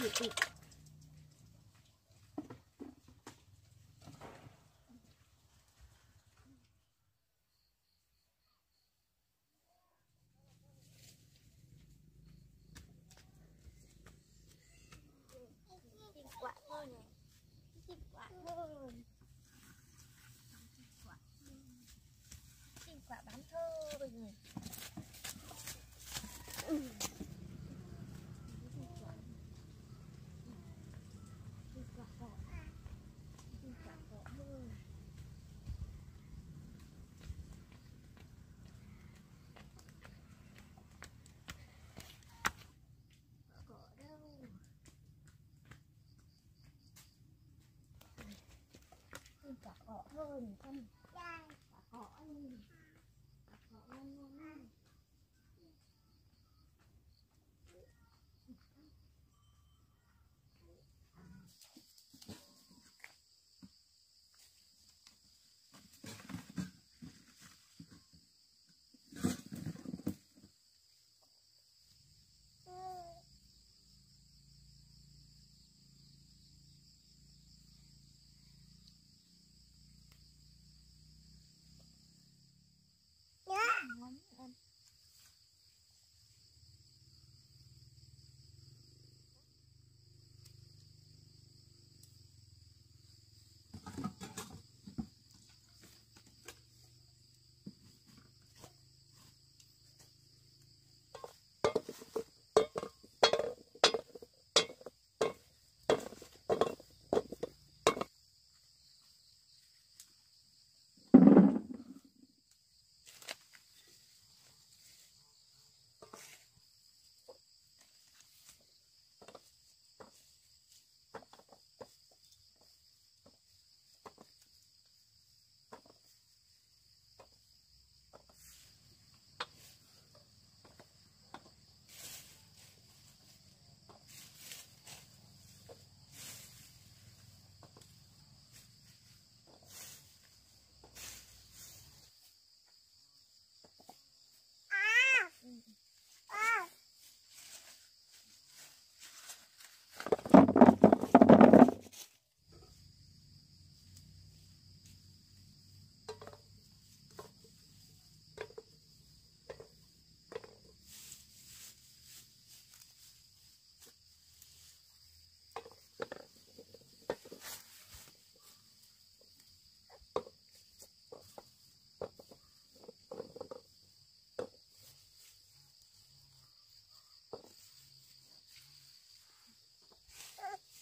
Hơn không trai và họ ăn ngon.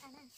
ăn ăn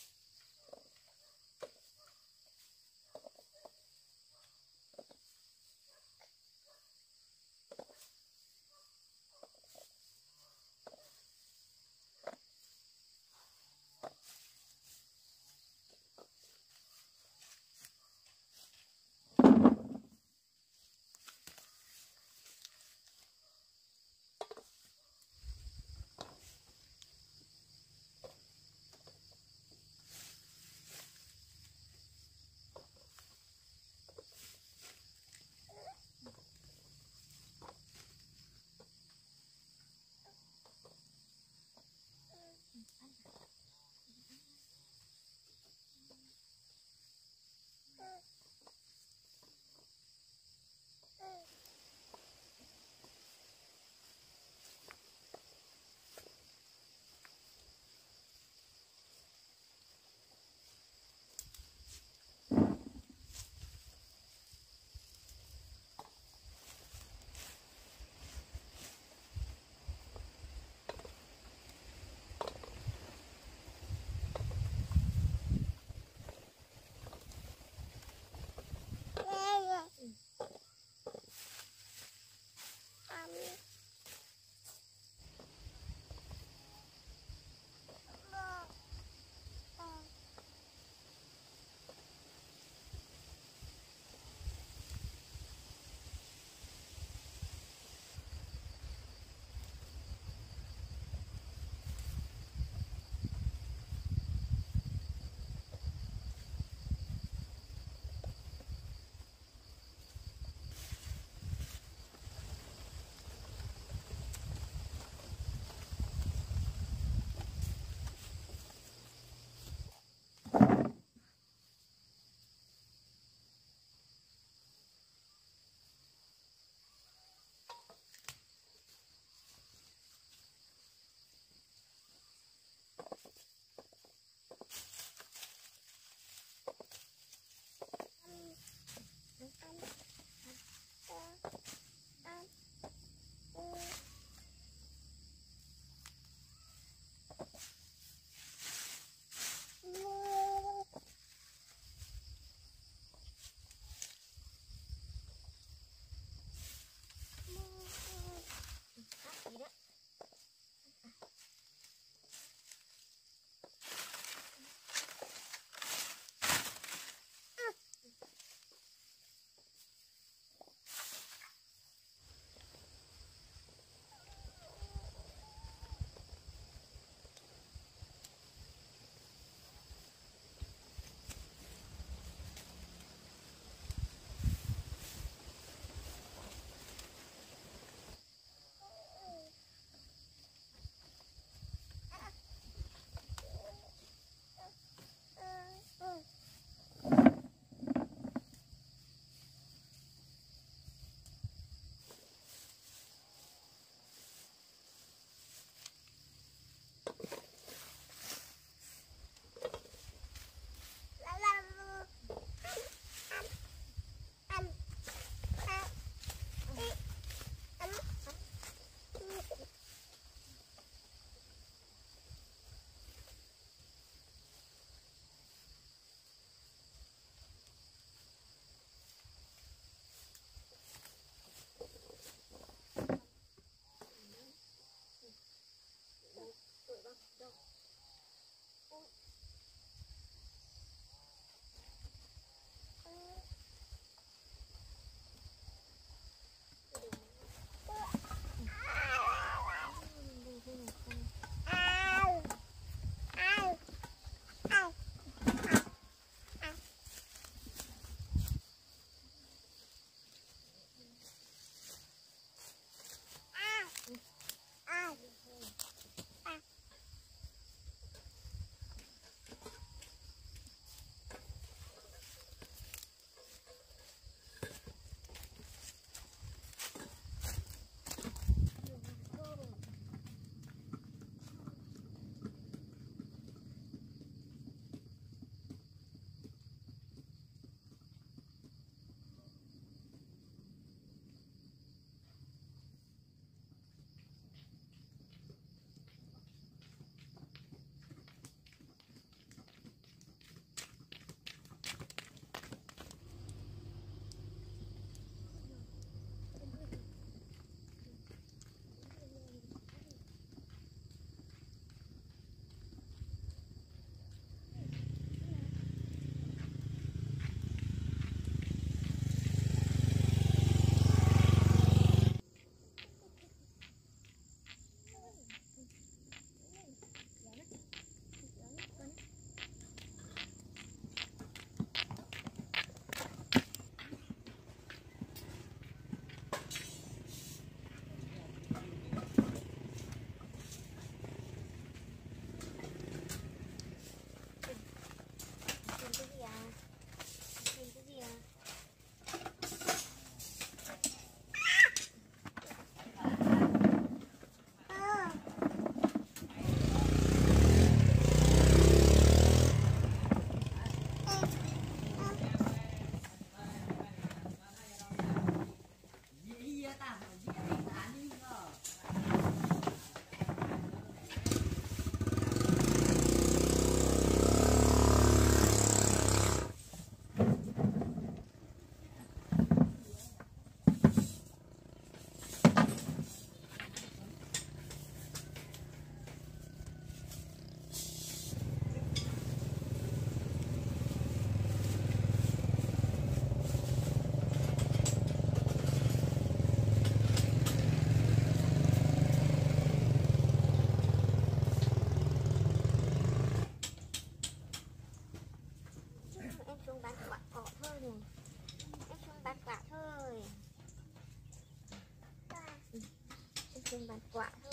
quả thôi.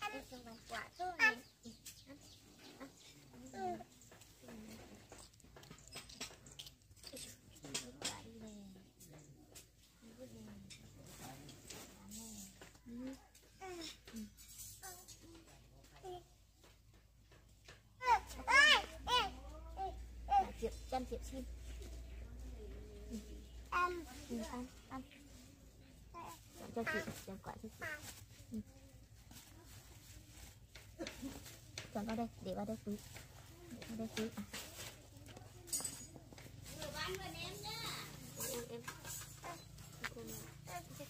Ăn xong vài quả thôi. Chăm Diệp xin. Ăn. Cho chị, chọn quả cho chị. Chọn vào đây, để vào đây túi. Để vào đây túi. Ăn với em nhá. Em. Cái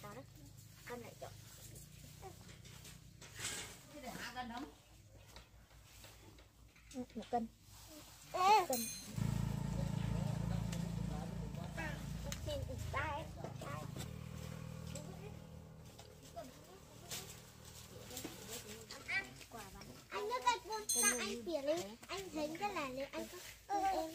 đó đấy. Con lại chọn. Cái để hạ cân không? Một cân. Một cân. Anh biển đi, anh thấy rất là nếu anh có em.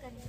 Cần này.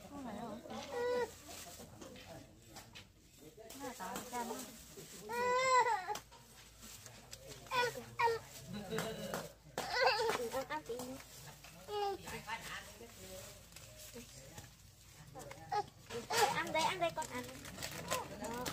Không phải đâu. Nó là tỏi cân. Ăn chị nữa. Ăn đây con ăn. Làm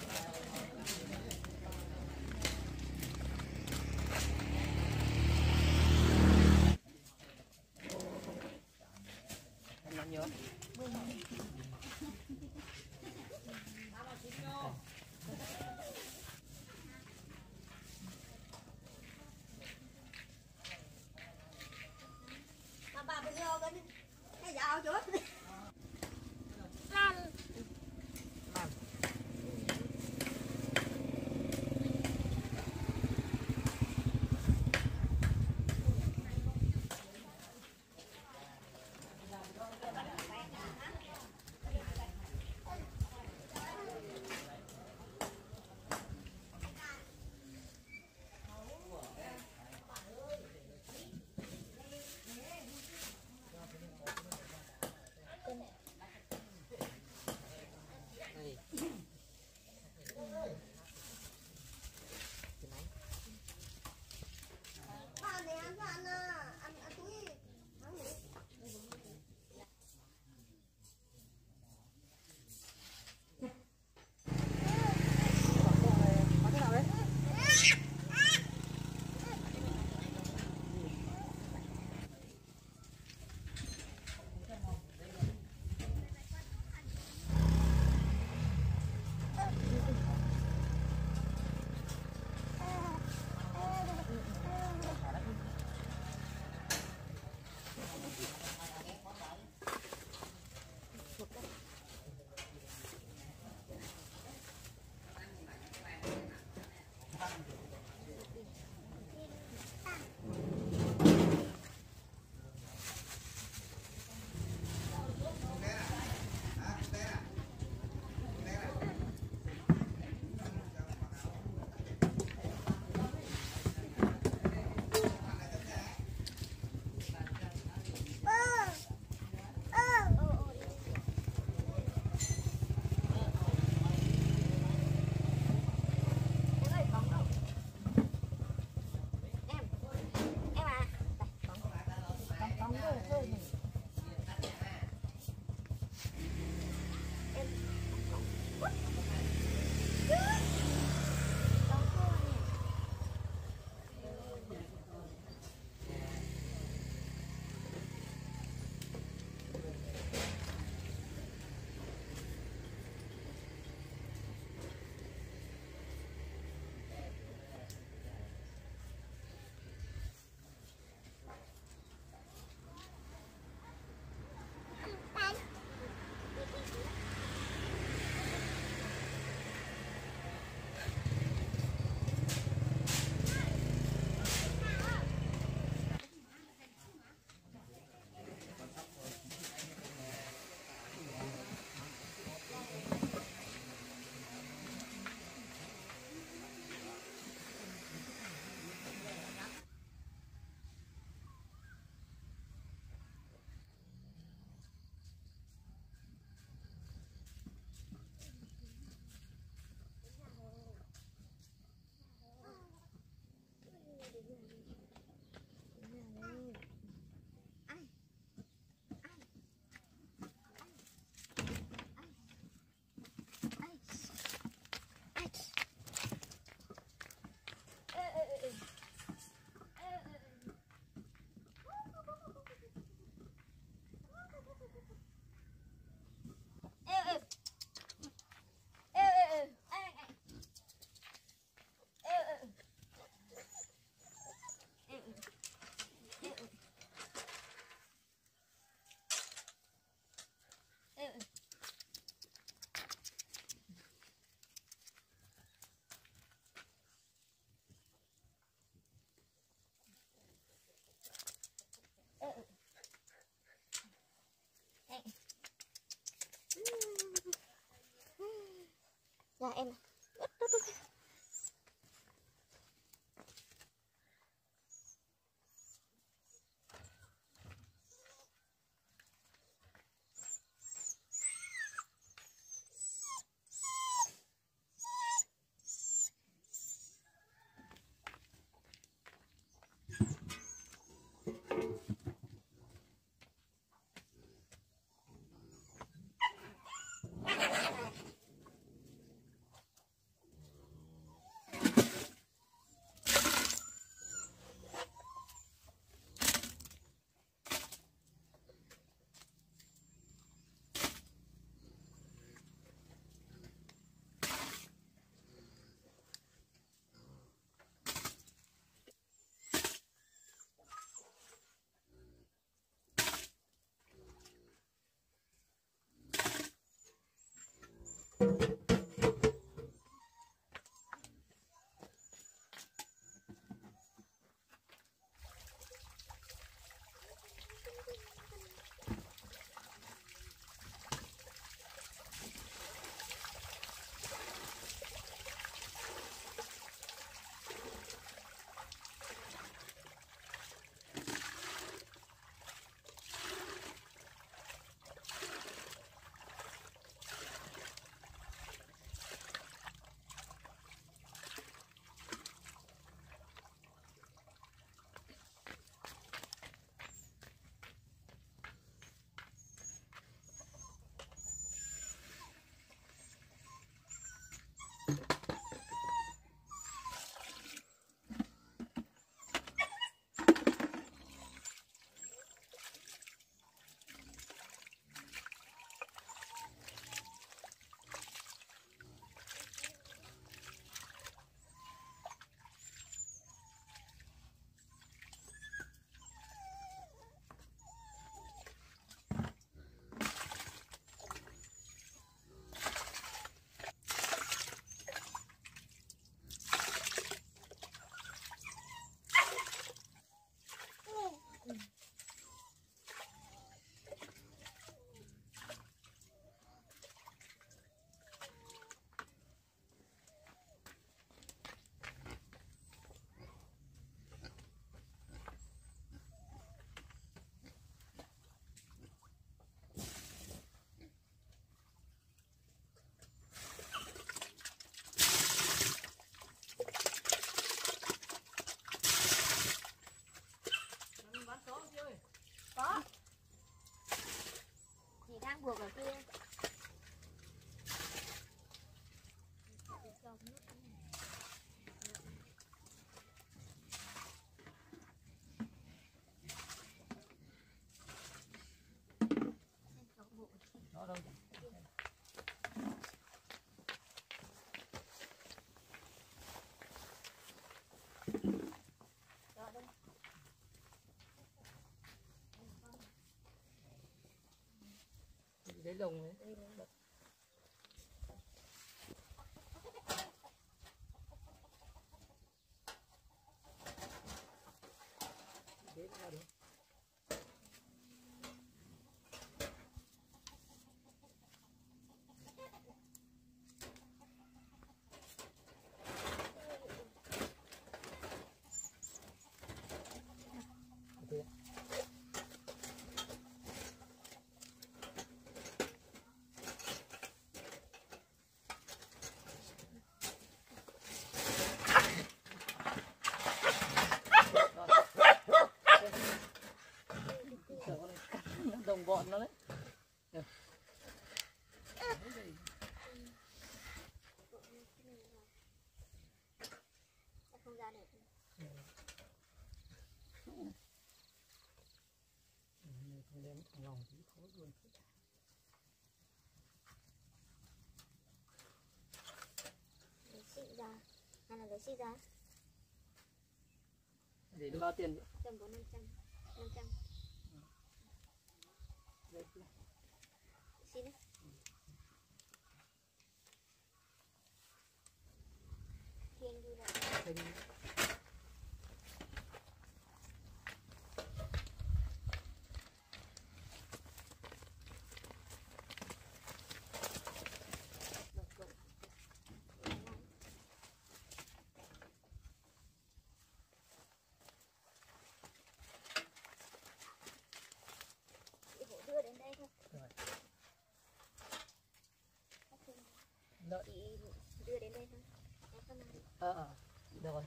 nhà em này. Có chị đang buộc ở kia đó đâu để lùng đấy. Bọn nó đấy. Được. Để bao tiền vậy? Tầm có 500. 500. Xin đấy. Thiên đi lại. chị đưa đến đây không? Được rồi.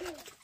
Eat.